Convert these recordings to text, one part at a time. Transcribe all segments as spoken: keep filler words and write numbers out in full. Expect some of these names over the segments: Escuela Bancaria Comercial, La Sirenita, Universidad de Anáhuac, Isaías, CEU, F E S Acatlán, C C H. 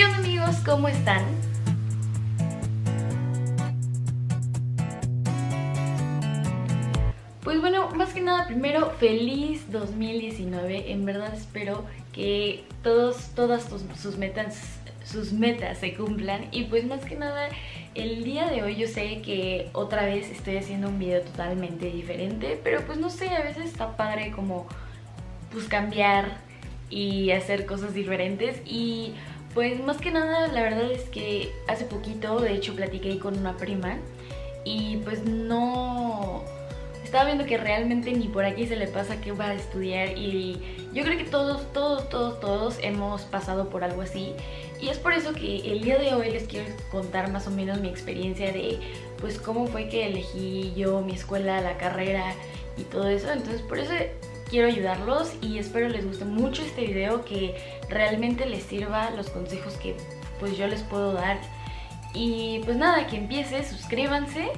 ¿Qué onda, amigos? ¿Cómo están? Pues bueno, más que nada, primero, feliz dos mil diecinueve. En verdad espero que todos, todas tus, sus metas... sus metas se cumplan. Y pues más que nada, el día de hoy yo sé que otra vez estoy haciendo un video totalmente diferente, pero pues no sé, a veces está padre como pues cambiar y hacer cosas diferentes. Y pues más que nada, la verdad es que hace poquito, de hecho, platiqué con una prima y pues no... estaba viendo que realmente ni por aquí se le pasa que va a estudiar, y yo creo que todos, todos, todos, todos hemos pasado por algo así. Y es por eso que el día de hoy les quiero contar más o menos mi experiencia de pues cómo fue que elegí yo mi escuela, la carrera y todo eso. Entonces por eso quiero ayudarlos y espero les guste mucho este video, que realmente les sirva los consejos que pues yo les puedo dar. Y pues nada, que empiece, suscríbanse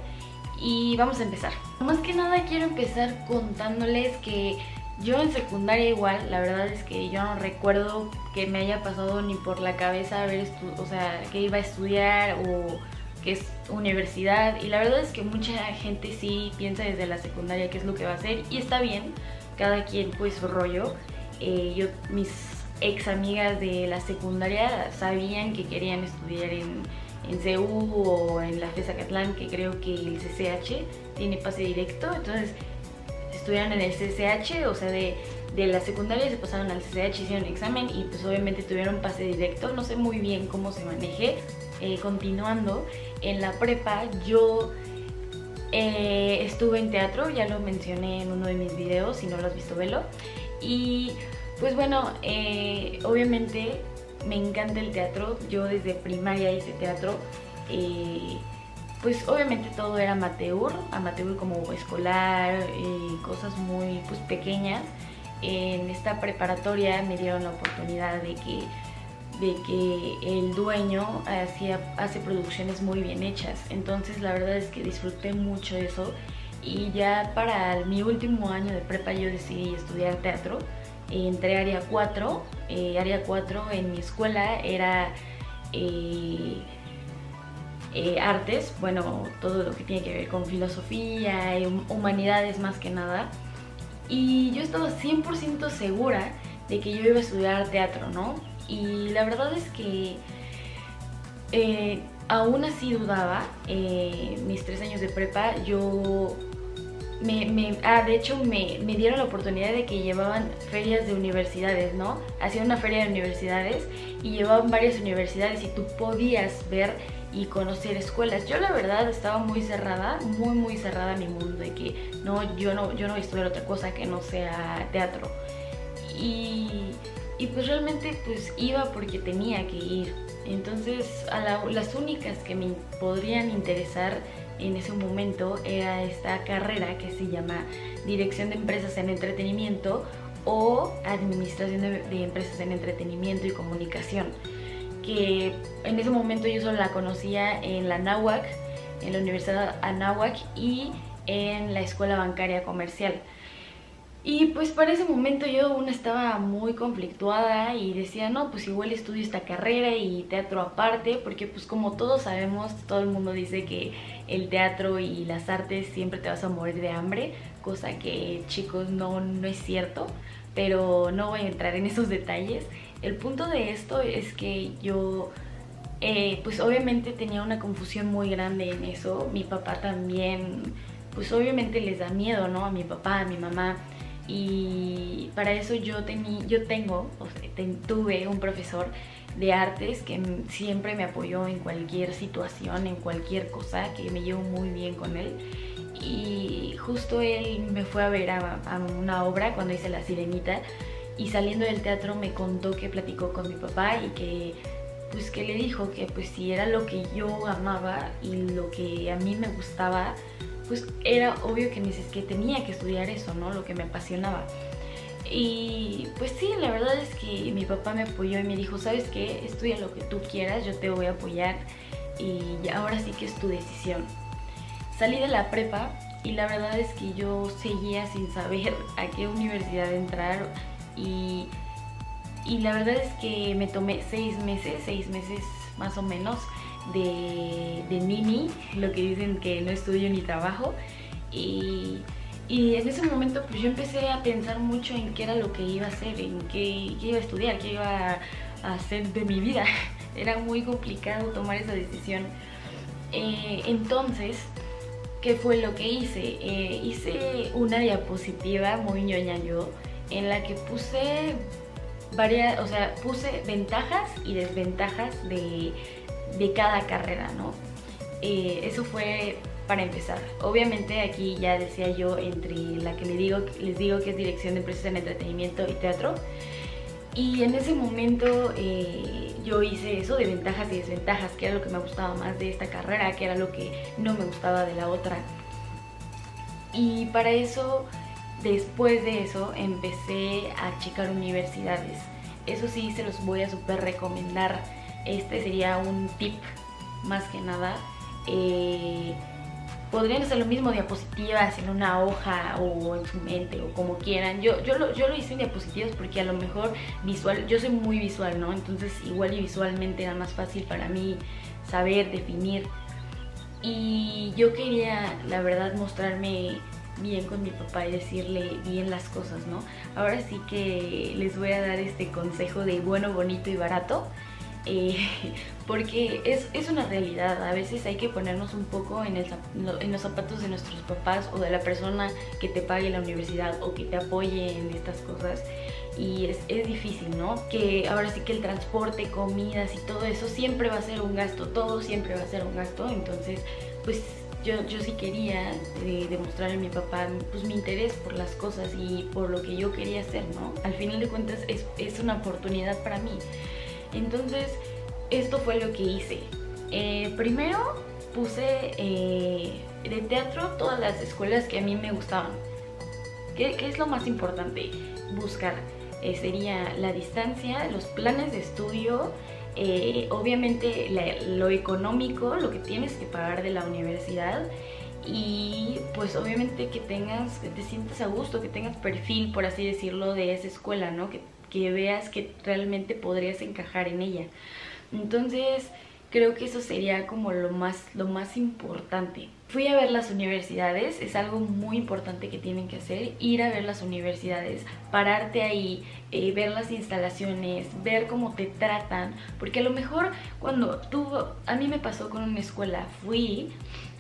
y vamos a empezar. Más que nada quiero empezar contándoles que yo en secundaria igual, la verdad es que yo no recuerdo que me haya pasado ni por la cabeza haber o sea, que iba a estudiar o que es universidad. Y la verdad es que mucha gente sí piensa desde la secundaria qué es lo que va a hacer, y está bien, cada quien pues su rollo. Eh, yo, mis ex amigas de la secundaria sabían que querían estudiar en en C E U o en la F E S Acatlán, que creo que el C C H tiene pase directo. Entonces estuvieron en el C C H, o sea, de, de la secundaria se pasaron al C C H, hicieron examen y pues obviamente tuvieron pase directo. No sé muy bien cómo se maneje. Eh, continuando, en la prepa yo eh, estuve en teatro, ya lo mencioné en uno de mis videos, si no lo has visto, velo. Y pues bueno, eh, obviamente me encanta el teatro. Yo desde primaria hice teatro. Eh, pues obviamente todo era amateur, amateur como escolar, eh, cosas muy pues pequeñas. En esta preparatoria me dieron la oportunidad de que, de que el dueño hacía, hace producciones muy bien hechas. Entonces la verdad es que disfruté mucho eso. Y ya para mi último año de prepa yo decidí estudiar teatro. Entré área cuatro, eh, área cuatro en mi escuela era eh, eh, artes, bueno, todo lo que tiene que ver con filosofía, humanidades más que nada. Y yo estaba cien por ciento segura de que yo iba a estudiar teatro, ¿no? Y la verdad es que eh, aún así dudaba. Eh, mis tres años de prepa yo... Me, me, ah, de hecho me, me dieron la oportunidad de que llevaban ferias de universidades, ¿no? Hacían una feria de universidades y llevaban varias universidades y tú podías ver y conocer escuelas. Yo la verdad estaba muy cerrada, muy muy cerrada a mi mundo, de que no, yo no, yo no voy a estudiar otra cosa que no sea teatro. Y, y pues realmente pues iba porque tenía que ir. Entonces a la, las únicas que me podrían interesar en ese momento era esta carrera que se llama Dirección de Empresas en Entretenimiento o Administración de, de Empresas en Entretenimiento y Comunicación, que en ese momento yo solo la conocía en la Anáhuac, en la Universidad de Anáhuac y en la Escuela Bancaria Comercial. Y pues para ese momento yo aún estaba muy conflictuada y decía, no, pues igual estudio esta carrera y teatro aparte, porque pues como todos sabemos, todo el mundo dice que el teatro y las artes siempre te vas a morir de hambre, cosa que, chicos, no, no es cierto, pero no voy a entrar en esos detalles. El punto de esto es que yo, eh, pues obviamente tenía una confusión muy grande en eso. Mi papá también, pues obviamente les da miedo, ¿no? A mi papá, a mi mamá. Y para eso yo, tení, yo tengo, o sea, ten, tuve un profesor de artes que siempre me apoyó en cualquier situación, en cualquier cosa, que me llevo muy bien con él. Y justo él me fue a ver a, a una obra cuando hice La Sirenita, y saliendo del teatro me contó que platicó con mi papá y que pues que le dijo que pues si era lo que yo amaba y lo que a mí me gustaba, pues era obvio que, que tenía que estudiar eso, ¿no? Lo que me apasionaba. Y pues sí, la verdad es que mi papá me apoyó y me dijo, ¿sabes qué? Estudia lo que tú quieras, yo te voy a apoyar y ahora sí que es tu decisión. Salí de la prepa y la verdad es que yo seguía sin saber a qué universidad entrar, y y la verdad es que me tomé seis meses, seis meses más o menos de, de mini, lo que dicen que no estudio ni trabajo, y, y en ese momento pues yo empecé a pensar mucho en qué era lo que iba a hacer, en qué, qué iba a estudiar, qué iba a hacer de mi vida. Era muy complicado tomar esa decisión. Eh, entonces, ¿qué fue lo que hice? Eh, hice una diapositiva muy ñoña yo, en la que puse varias, o sea, puse ventajas y desventajas de, de cada carrera, ¿no? Eh, eso fue para empezar. Obviamente aquí ya decía yo entre la que les digo, les digo que es Dirección de Empresas en Entretenimiento y Teatro. Y en ese momento eh, yo hice eso de ventajas y desventajas, que era lo que me gustaba más de esta carrera, que era lo que no me gustaba de la otra. Y para eso, después de eso, empecé a checar universidades. Eso sí, se los voy a súper recomendar. Este sería un tip, más que nada. Eh, Podrían hacer lo mismo, diapositivas en una hoja o en su mente o como quieran. Yo, yo, lo, yo lo hice en diapositivas porque a lo mejor visual, yo soy muy visual, ¿no? Entonces igual y visualmente era más fácil para mí saber, definir. Y yo quería, la verdad, mostrarme bien con mi papá y decirle bien las cosas, ¿no? Ahora sí que les voy a dar este consejo de bueno, bonito y barato. Eh, porque es, es una realidad, a veces hay que ponernos un poco en, el, en los zapatos de nuestros papás o de la persona que te pague la universidad o que te apoye en estas cosas, y es, es difícil, ¿no? Que ahora sí que el transporte, comidas y todo eso siempre va a ser un gasto, todo siempre va a ser un gasto. Entonces pues yo, yo sí quería eh, demostrarle a mi papá pues mi interés por las cosas y por lo que yo quería hacer, ¿no? Al final de cuentas es, es una oportunidad para mí. Entonces, esto fue lo que hice. Eh, primero puse eh, de teatro todas las escuelas que a mí me gustaban. ¿Qué, qué es lo más importante? Buscar. Eh, sería la distancia, los planes de estudio, eh, obviamente la, lo económico, lo que tienes que pagar de la universidad, y pues obviamente que tengas, que te sientas a gusto, que tengas perfil, por así decirlo, de esa escuela, ¿no? Que, que veas que realmente podrías encajar en ella. Entonces creo que eso sería como lo más, lo más importante. Fui a ver las universidades, es algo muy importante que tienen que hacer, ir a ver las universidades, pararte ahí, eh, ver las instalaciones, ver cómo te tratan, porque a lo mejor cuando tú, a mí me pasó con una escuela, fui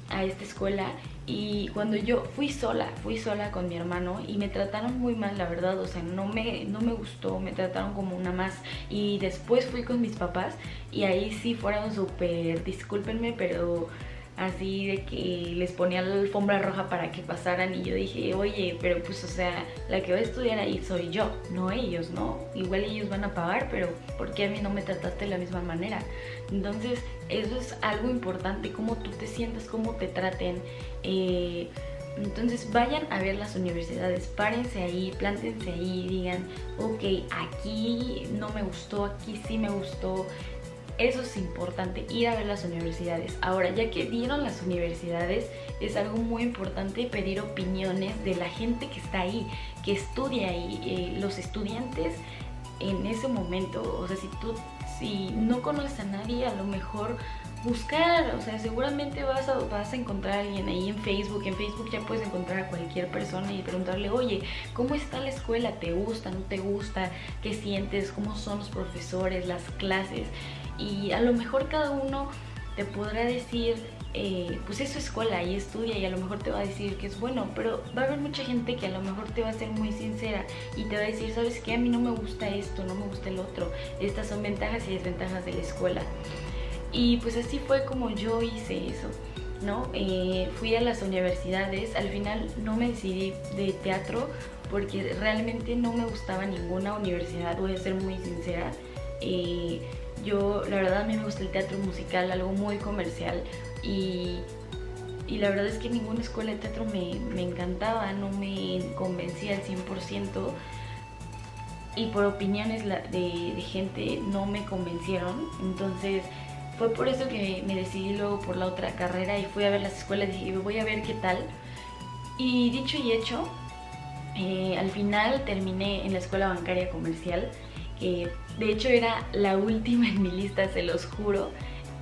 a esta escuela y cuando yo fui sola, fui sola con mi hermano y me trataron muy mal, la verdad, o sea, no me, no me gustó, me trataron como una más. Y después fui con mis papás y ahí sí fueron súper, discúlpenme, pero así de que les ponía la alfombra roja para que pasaran y yo dije, oye, pero pues, o sea, la que va a estudiar ahí soy yo, no ellos, ¿no? Igual ellos van a pagar, pero ¿por qué a mí no me trataste de la misma manera? Entonces, eso es algo importante, cómo tú te sientas, cómo te traten. Eh, entonces, vayan a ver las universidades, párense ahí, plántense ahí, digan, ok, aquí no me gustó, aquí sí me gustó. Eso es importante, ir a ver las universidades. Ahora, ya que vieron las universidades, es algo muy importante pedir opiniones de la gente que está ahí, que estudia ahí. Eh, los estudiantes en ese momento, o sea, si tú si no conoces a nadie, a lo mejor buscar, o sea, seguramente vas a, vas a encontrar a alguien ahí en Facebook. En Facebook ya puedes encontrar a cualquier persona y preguntarle, oye, ¿cómo está la escuela? ¿Te gusta? ¿No te gusta? ¿Qué sientes? ¿Cómo son los profesores? ¿Las clases? Y a lo mejor cada uno te podrá decir, eh, pues es su escuela y estudia, y a lo mejor te va a decir que es bueno, pero va a haber mucha gente que a lo mejor te va a ser muy sincera y te va a decir, ¿sabes qué? A mí no me gusta esto, no me gusta el otro. Estas son ventajas y desventajas de la escuela. Y pues así fue como yo hice eso, ¿no? Eh, fui a las universidades, al final no me decidí de teatro porque realmente no me gustaba ninguna universidad, voy a ser muy sincera. Eh, Yo, la verdad, a mí me gusta el teatro musical, algo muy comercial, y, y la verdad es que ninguna escuela de teatro me, me encantaba, no me convencía al cien por ciento, y por opiniones de, de gente no me convencieron. Entonces fue por eso que me decidí luego por la otra carrera y fui a ver las escuelas y dije, voy a ver qué tal. Y dicho y hecho, eh, al final terminé en la Escuela Bancaria Comercial, Eh, de hecho era la última en mi lista, se los juro.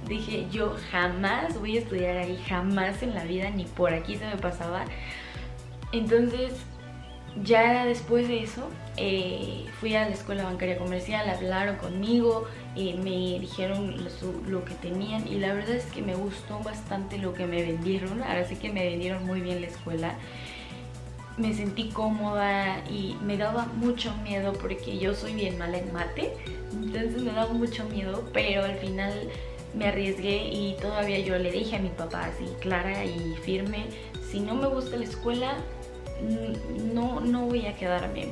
Dije, yo jamás voy a estudiar ahí, jamás en la vida, ni por aquí se me pasaba. Entonces, ya después de eso, eh, fui a la Escuela Bancaria Comercial, hablaron conmigo, eh, me dijeron lo, su, lo que tenían, y la verdad es que me gustó bastante lo que me vendieron. Ahora sí que me vendieron muy bien la escuela. Me sentí cómoda y me daba mucho miedo porque yo soy bien mala en mate, entonces me daba mucho miedo, pero al final me arriesgué y todavía yo le dije a mi papá así clara y firme, si no me gusta la escuela, no, no voy a quedarme,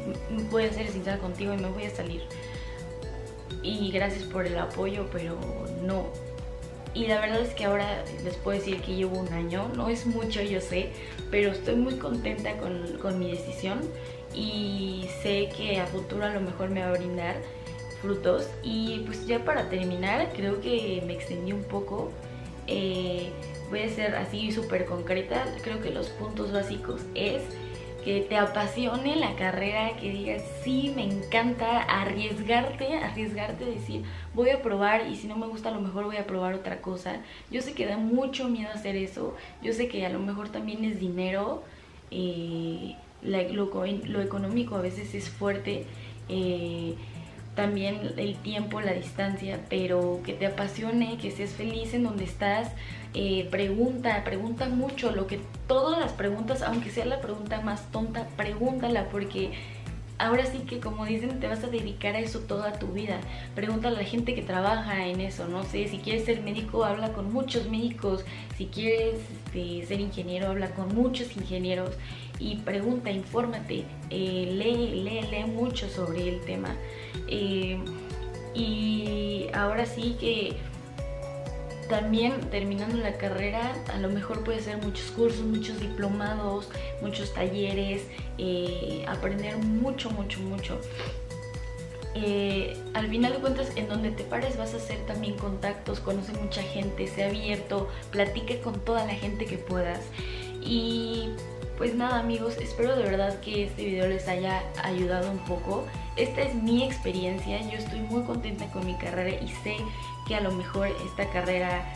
voy a ser sincera contigo y me voy a salir. Y gracias por el apoyo, pero no. Y la verdad es que ahora les puedo decir que llevo un año, no es mucho yo sé, pero estoy muy contenta con, con mi decisión y sé que a futuro a lo mejor me va a brindar frutos. Y pues ya para terminar, creo que me extendí un poco, eh, voy a ser así súper concreta, creo que los puntos básicos es que te apasione la carrera, que digas sí, me encanta, arriesgarte, arriesgarte, decir voy a probar y si no me gusta a lo mejor voy a probar otra cosa. Yo sé que da mucho miedo hacer eso, yo sé que a lo mejor también es dinero, eh, lo, lo económico a veces es fuerte, eh, también el tiempo, la distancia, pero que te apasione, que seas feliz en donde estás. Eh, pregunta, pregunta mucho, lo que todas las preguntas, aunque sea la pregunta más tonta, pregúntala, porque ahora sí que como dicen, te vas a dedicar a eso toda tu vida. Pregúntale a la gente que trabaja en eso, no sé, si quieres ser médico, habla con muchos médicos, si quieres este, ser ingeniero, habla con muchos ingenieros y pregunta, infórmate, eh, lee, lee, lee mucho sobre el tema. Eh, y ahora sí que también terminando la carrera, a lo mejor puede ser muchos cursos, muchos diplomados, muchos talleres, eh, aprender mucho, mucho, mucho. Eh, al final de cuentas, en donde te pares vas a hacer también contactos, conoce mucha gente, sé abierto, platica con toda la gente que puedas. Y pues nada amigos, espero de verdad que este video les haya ayudado un poco. Esta es mi experiencia, yo estoy muy contenta con mi carrera y sé que a lo mejor esta carrera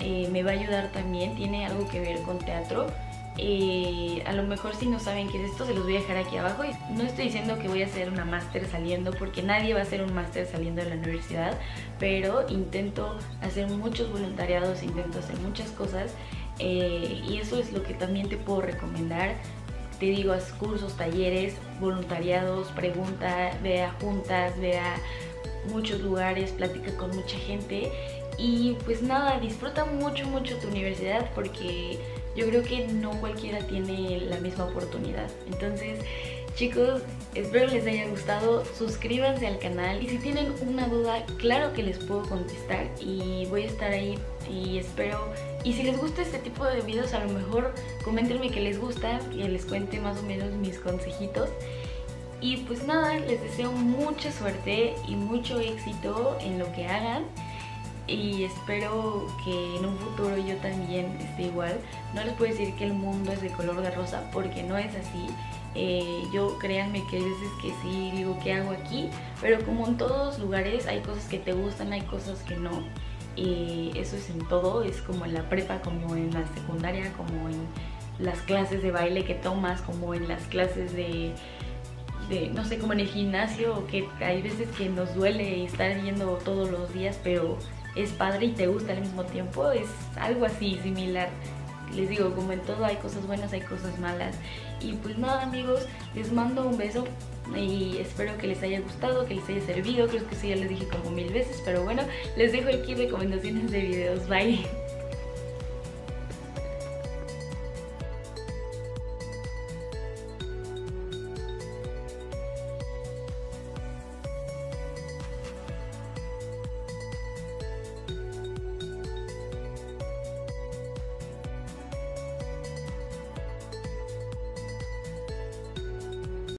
eh, me va a ayudar también, tiene algo que ver con teatro. Eh, a lo mejor si no saben qué es esto, se los voy a dejar aquí abajo. No estoy diciendo que voy a hacer una máster saliendo, porque nadie va a hacer un máster saliendo de la universidad, pero intento hacer muchos voluntariados, intento hacer muchas cosas. Eh, y eso es lo que también te puedo recomendar. Te digo, haz cursos, talleres, voluntariados, pregunta, ve a juntas, ve a muchos lugares, platica con mucha gente. Y pues nada, disfruta mucho, mucho tu universidad, porque yo creo que no cualquiera tiene la misma oportunidad. Entonces, chicos, espero les haya gustado, suscríbanse al canal y si tienen una duda, claro que les puedo contestar y voy a estar ahí y espero. Y si les gusta este tipo de videos, a lo mejor coméntenme que les gusta, que les cuente más o menos mis consejitos. Y pues nada, les deseo mucha suerte y mucho éxito en lo que hagan. Y espero que en un futuro yo también esté igual. No les puedo decir que el mundo es de color de rosa, porque no es así. Eh, yo créanme que hay veces que sí digo, ¿qué hago aquí? Pero como en todos lugares hay cosas que te gustan, hay cosas que no. Eh, eso es en todo, es como en la prepa, como en la secundaria, como en las clases de baile que tomas, como en las clases de, de no sé, como en el gimnasio, que hay veces que nos duele estar yendo todos los días, pero es padre y te gusta al mismo tiempo, es algo así similar. Les digo, como en todo hay cosas buenas, hay cosas malas. Y pues nada amigos, les mando un beso y espero que les haya gustado, que les haya servido. Creo que sí, ya les dije como mil veces, pero bueno, les dejo aquí recomendaciones de videos. Bye.